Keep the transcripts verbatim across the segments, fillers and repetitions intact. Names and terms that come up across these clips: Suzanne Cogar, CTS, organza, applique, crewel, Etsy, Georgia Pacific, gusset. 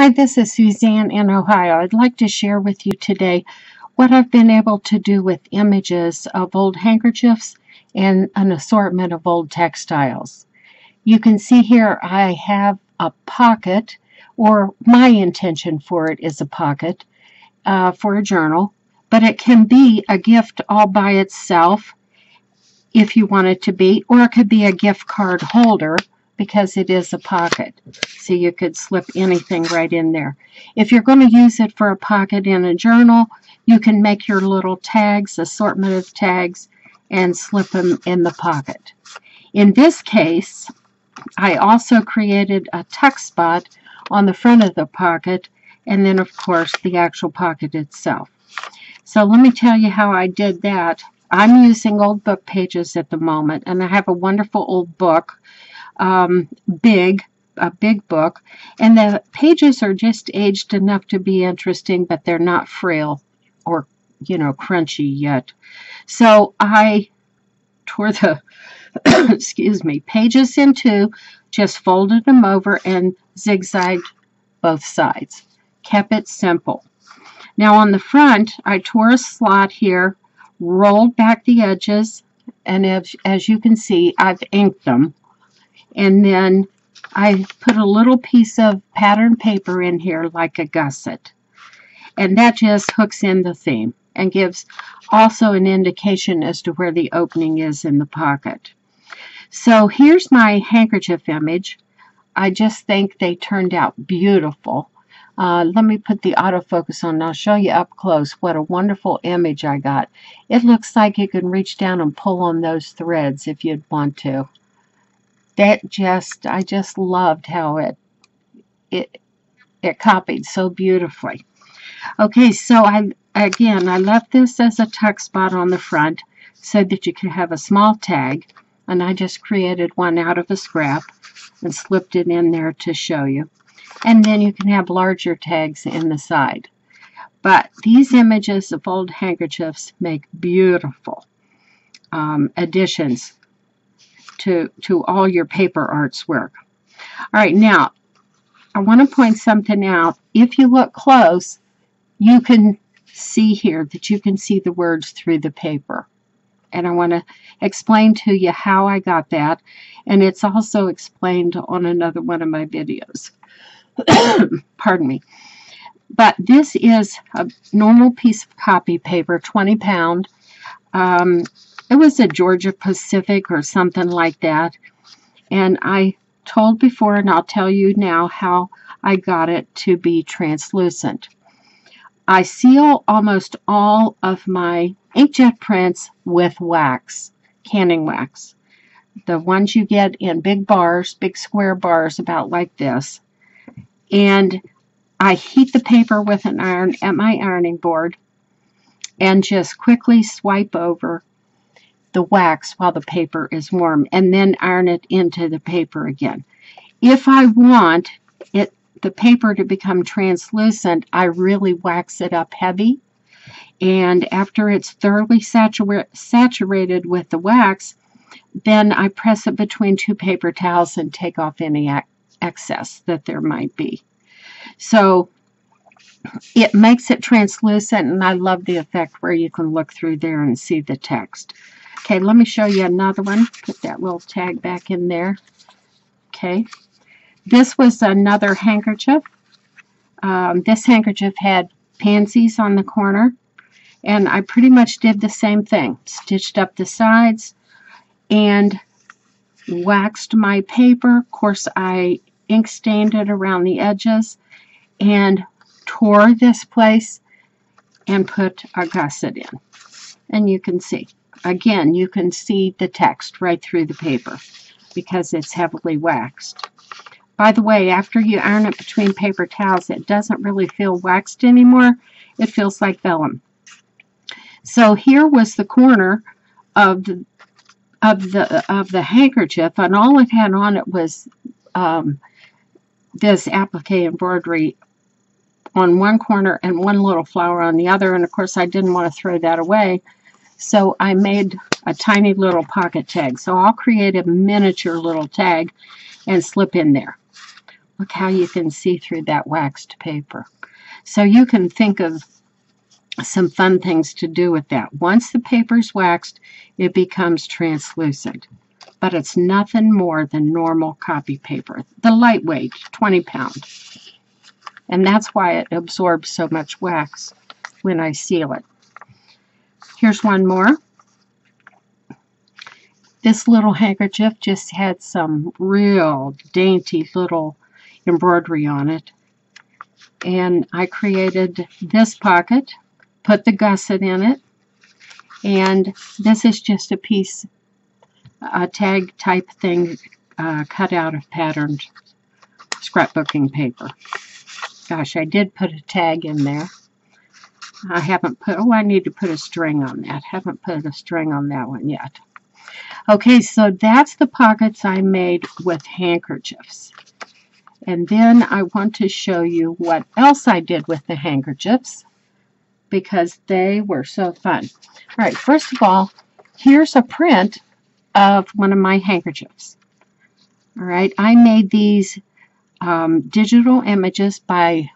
Hi, this is Suzanne in Ohio. I'd like to share with you today what I've been able to do with images of old handkerchiefs and an assortment of old textiles. You can see here I have a pocket, or my intention for it is a pocket uh, for a journal, but it can be a gift all by itself if you want it to be, or it could be a gift card holder, because it is a pocket, so you could slip anything right in there. If you're going to use it for a pocket in a journal, you can make your little tags, assortment of tags, and slip them in the pocket. In this case, I also created a tuck spot on the front of the pocket, and then of course the actual pocket itself. So let me tell you how I did that. I'm using old book pages at the moment, and I have a wonderful old book. Um, big, a big book, and the pages are just aged enough to be interesting, but they're not frail or, you know, crunchy yet. So I tore the, excuse me, pages in two, just folded them over and zigzagged both sides. Kept it simple. Now on the front, I tore a slot here, rolled back the edges, and as, as you can see, I've inked them. And then I put a little piece of pattern paper in here like a gusset. And that just hooks in the theme and gives also an indication as to where the opening is in the pocket. So here's my handkerchief image. I just think they turned out beautiful. Uh, let me put the autofocus on and I'll show you up close what a wonderful image I got. It looks like you can reach down and pull on those threads if you'd want to. That just, I just loved how it, it, it copied so beautifully. Okay, so I, again, I left this as a tuck spot on the front so that you could have a small tag, and I just created one out of a scrap and slipped it in there to show you. And then you can have larger tags in the side. But these images of old handkerchiefs make beautiful um, additions To, to all your paper arts work. Alright, now I want to point something out. If you look close, you can see here that you can see the words through the paper. And I want to explain to you how I got that, and it's also explained on another one of my videos. Pardon me. But this is a normal piece of copy paper, twenty pound. Um, It was a Georgia Pacific or something like that, and I told before, and I'll tell you now how I got it to be translucent. I seal almost all of my inkjet prints with wax, canning wax. The ones you get in big bars, big square bars about like this. And I heat the paper with an iron at my ironing board and just quickly swipe over the wax while the paper is warm, and then iron it into the paper again. If I want it, the paper to become translucent, I really wax it up heavy, and after it's thoroughly satura saturated with the wax, then I press it between two paper towels and take off any excess that there might be. So it makes it translucent, and I love the effect where you can look through there and see the text. Okay, let me show you another one. Put that little tag back in there. Okay, this was another handkerchief. Um, this handkerchief had pansies on the corner, and I pretty much did the same thing. Stitched up the sides and waxed my paper. Of course, I ink stained it around the edges and tore this place and put a gusset in. And you can see. Again, you can see the text right through the paper because it's heavily waxed. By the way, after you iron it between paper towels, it doesn't really feel waxed anymore. It feels like vellum. So here was the corner of the, of the, of the handkerchief, and all it had on it was um, this applique embroidery on one corner and one little flower on the other, and of course I didn't want to throw that away. So I made a tiny little pocket tag. So I'll create a miniature little tag and slip in there. Look how you can see through that waxed paper. So you can think of some fun things to do with that. Once the paper's waxed, it becomes translucent, but it's nothing more than normal copy paper. The lightweight, twenty pound. And that's why it absorbs so much wax when I seal it. Here's one more. This little handkerchief just had some real dainty little embroidery on it. And I created this pocket, put the gusset in it, and this is just a piece, a tag type thing uh, cut out of patterned scrapbooking paper. Gosh, I did put a tag in there. I haven't put, oh, I need to put a string on that. Haven't put a string on that one yet. Okay, so that's the pockets I made with handkerchiefs. And then I want to show you what else I did with the handkerchiefs, because they were so fun. All right, first of all, here's a print of one of my handkerchiefs. All right, I made these um, digital images by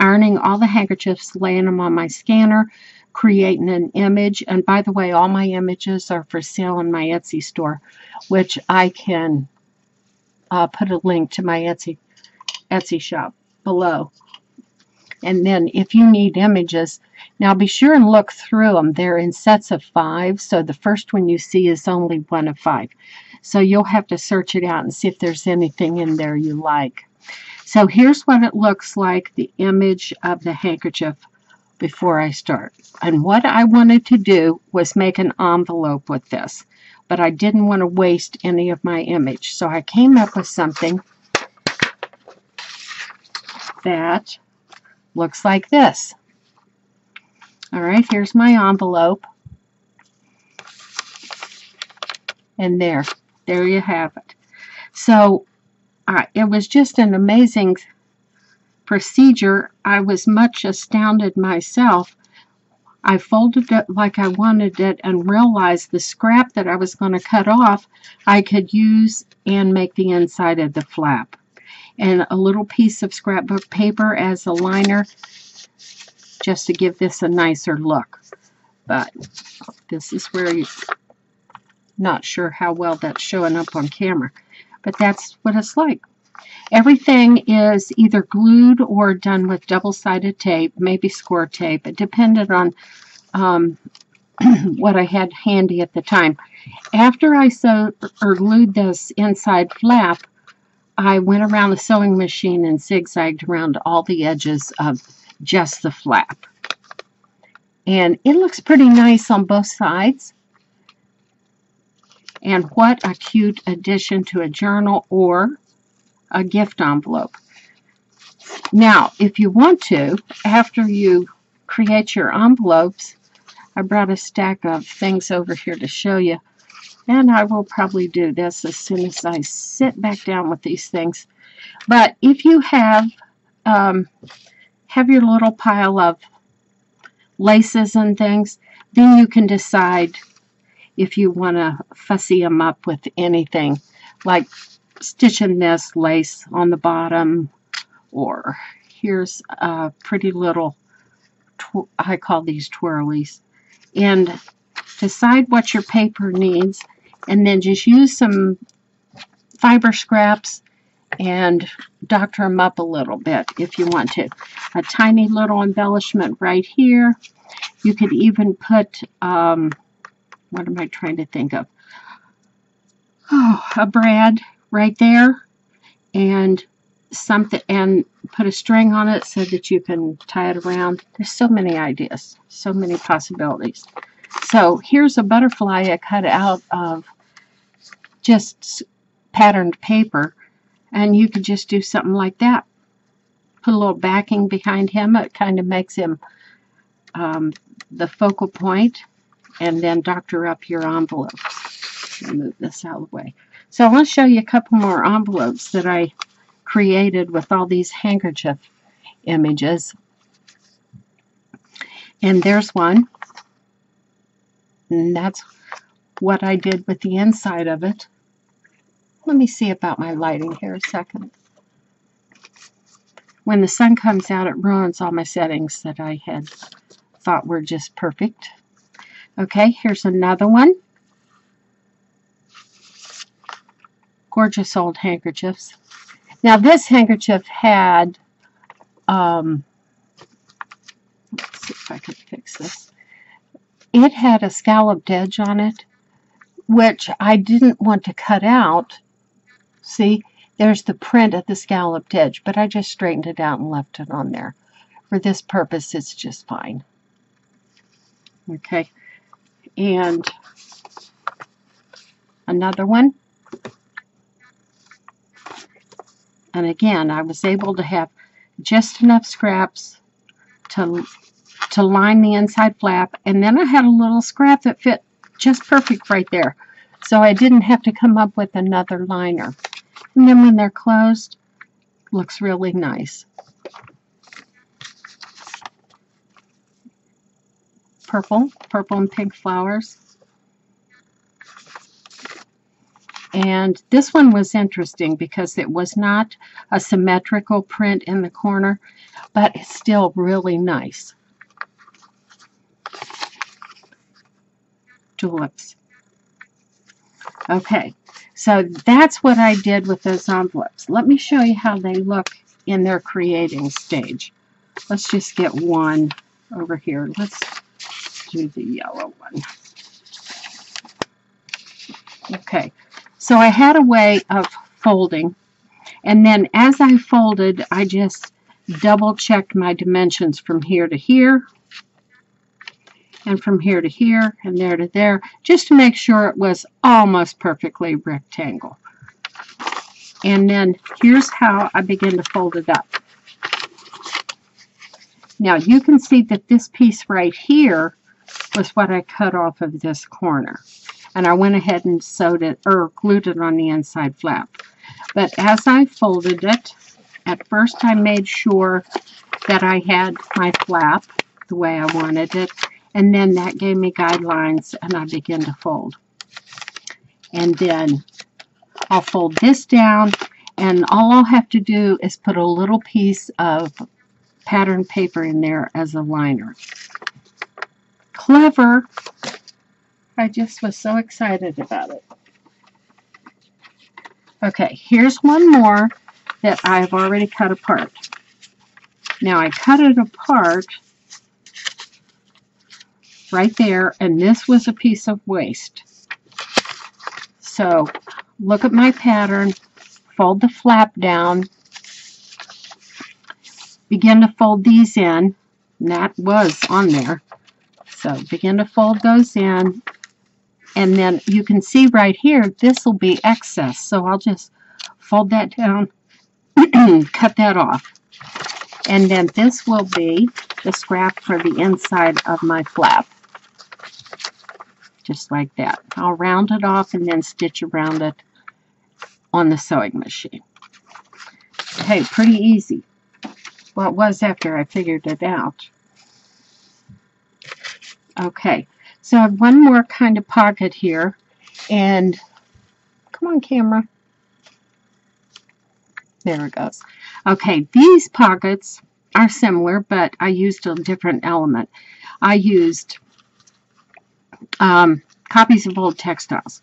ironing all the handkerchiefs, laying them on my scanner, creating an image. And by the way, all my images are for sale in my Etsy store, which I can uh, put a link to my Etsy, Etsy shop below. And then if you need images, now be sure and look through them. They're in sets of five, so the first one you see is only one of five. So you'll have to search it out and see if there's anything in there you like. So here's what it looks like, the image of the handkerchief before I start. And what I wanted to do was make an envelope with this, but I didn't want to waste any of my image. So I came up with something that looks like this. All right, here's my envelope. And there, there you have it. So uh, it was just an amazing procedure. I was much astounded myself. I folded it like I wanted it and realized the scrap that I was going to cut off, I could use and make the inside of the flap. And a little piece of scrapbook paper as a liner just to give this a nicer look. But this is where you, not sure how well that's showing up on camera, but that's what it's like. Everything is either glued or done with double-sided tape, maybe score tape. It depended on um, what I had handy at the time. After I sewed or glued this inside flap, I went around the sewing machine and zigzagged around all the edges of just the flap. And it looks pretty nice on both sides. And what a cute addition to a journal or a gift envelope. Now, if you want to, after you create your envelopes, I brought a stack of things over here to show you. And I will probably do this as soon as I sit back down with these things. But if you have um, have your little pile of laces and things, then you can decide if you want to fussy them up with anything, like stitching this lace on the bottom, or here's a pretty little, tw I call these twirlies, and decide what your paper needs. And then just use some fiber scraps and doctor them up a little bit if you want to. A tiny little embellishment right here. You could even put, um, what am I trying to think of? Oh, a brad right there, and something, and put a string on it so that you can tie it around. There's so many ideas, so many possibilities. So here's a butterfly I cut out of just patterned paper, and you could just do something like that. Put a little backing behind him. It kind of makes him um, the focal point, and then doctor up your envelope. Move this out of the way. So I want to show you a couple more envelopes that I created with all these handkerchief images. And there's one. And that's what I did with the inside of it. Let me see about my lighting here a second. When the sun comes out, it ruins all my settings that I had thought were just perfect. Okay, here's another one. Gorgeous old handkerchiefs. Now this handkerchief had, um, let's see if I can fix this. It had a scalloped edge on it, which I didn't want to cut out. See, there's the print of the scalloped edge, but I just straightened it out and left it on there. For this purpose, it's just fine. Okay, and another one. And again, I was able to have just enough scraps to, to line the inside flap, and then I had a little scrap that fit just perfect right there. So I didn't have to come up with another liner. And then when they're closed, looks really nice. Purple, purple and pink flowers. And this one was interesting because it was not a symmetrical print in the corner, but it's still really nice. Tulips. Okay, so that's what I did with those envelopes. Let me show you how they look in their creating stage. Let's just get one over here. Let's do the yellow one. Okay, so I had a way of folding, and then as I folded, I just double checked my dimensions from here to here, and from here to here, and there to there, just to make sure it was almost perfectly rectangle. And then here's how I begin to fold it up. Now you can see that this piece right here was what I cut off of this corner. And I went ahead and sewed it, or glued it on the inside flap. But as I folded it, at first I made sure that I had my flap the way I wanted it. And then that gave me guidelines, and I began to fold. And then I'll fold this down, and all I'll have to do is put a little piece of pattern paper in there as a liner. Clever! I just was so excited about it. Okay, here's one more that I've already cut apart. Now I cut it apart right there, and this was a piece of waste. So look at my pattern, fold the flap down, begin to fold these in, and that was on there. So begin to fold those in, and then you can see right here, this will be excess, so I'll just fold that down, cut that off, and then this will be the scrap for the inside of my flap. Just like that. I'll round it off and then stitch around it on the sewing machine. Hey, pretty easy. Well, it was after I figured it out. Okay, so I have one more kind of pocket here, and come on, camera. There it goes. Okay, these pockets are similar, but I used a different element. I used Um, copies of old textiles.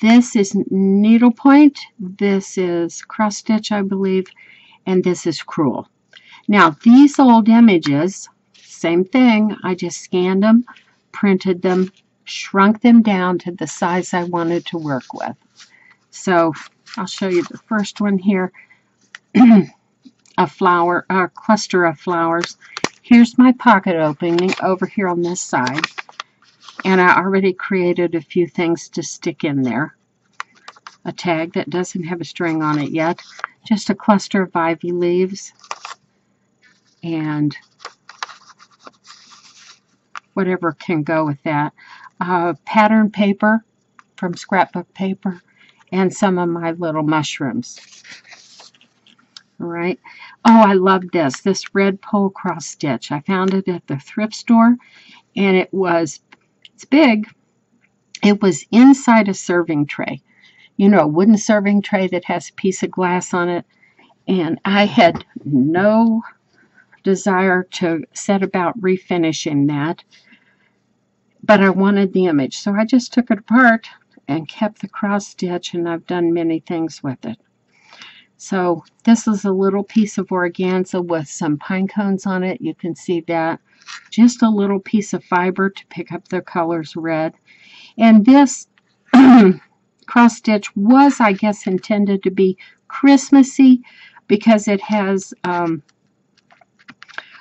This is needlepoint, this is cross stitch, I believe, and this is crewel. Now these old images, same thing, I just scanned them, printed them, shrunk them down to the size I wanted to work with. So I'll show you the first one here, a flower, a cluster of flowers. Here's my pocket opening over here on this side. And I already created a few things to stick in there. A tag that doesn't have a string on it yet. Just a cluster of ivy leaves. And whatever can go with that. Uh, pattern paper from scrapbook paper. And some of my little mushrooms. Alright. Oh, I love this. This red pole cross stitch. I found it at the thrift store. And it was It's big. It was inside a serving tray, you know, a wooden serving tray that has a piece of glass on it, and I had no desire to set about refinishing that, but I wanted the image, so I just took it apart and kept the cross stitch, and I've done many things with it. So this is a little piece of organza with some pine cones on it. You can see that. Just a little piece of fiber to pick up the colors red. And this cross stitch was, I guess, intended to be Christmassy because it has um,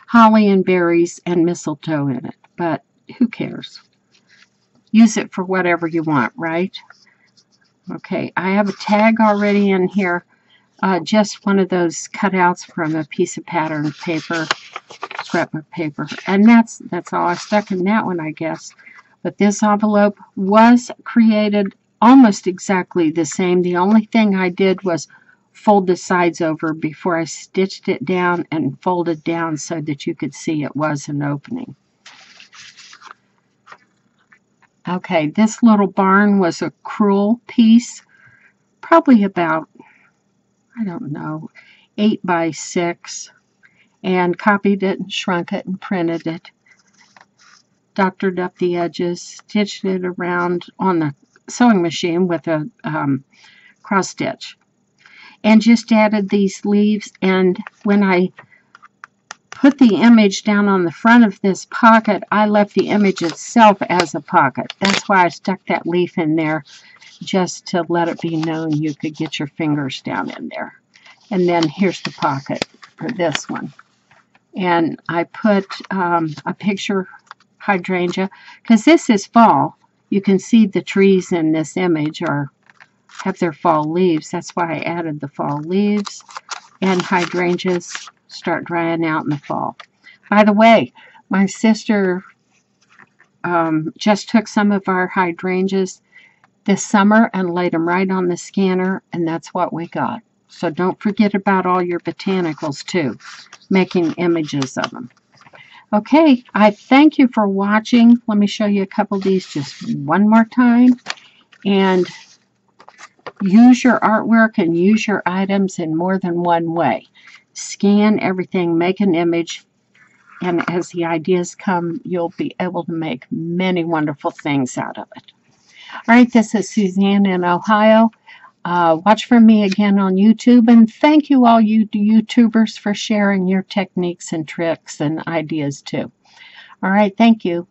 holly and berries and mistletoe in it. But who cares? Use it for whatever you want, right? Okay, I have a tag already in here. Uh, just one of those cutouts from a piece of pattern paper, scrapbook paper. And that's, that's all I stuck in that one, I guess. But this envelope was created almost exactly the same. The only thing I did was fold the sides over before I stitched it down and folded down so that you could see it was an opening. Okay, this little barn was a crewel piece, probably about, I don't know, eight by six, and copied it and shrunk it and printed it, doctored up the edges, stitched it around on the sewing machine with a um, cross stitch, and just added these leaves. And when I put the image down on the front of this pocket, I left the image itself as a pocket. That's why I stuck that leaf in there, just to let it be known you could get your fingers down in there. And then here's the pocket for this one. And I put um, a picture hydrangea, because this is fall. You can see the trees in this image are have their fall leaves. That's why I added the fall leaves. And hydrangeas start drying out in the fall. By the way, my sister um, just took some of our hydrangeas this summer and laid them right on the scanner, and that's what we got. So don't forget about all your botanicals too, making images of them. Okay, I thank you for watching. Let me show you a couple of these just one more time. And use your artwork and use your items in more than one way. Scan everything, make an image, and as the ideas come, you'll be able to make many wonderful things out of it. All right, this is Suzanne in Ohio. Uh, watch for me again on YouTube, and thank you all you YouTubers for sharing your techniques and tricks and ideas too. All right, thank you.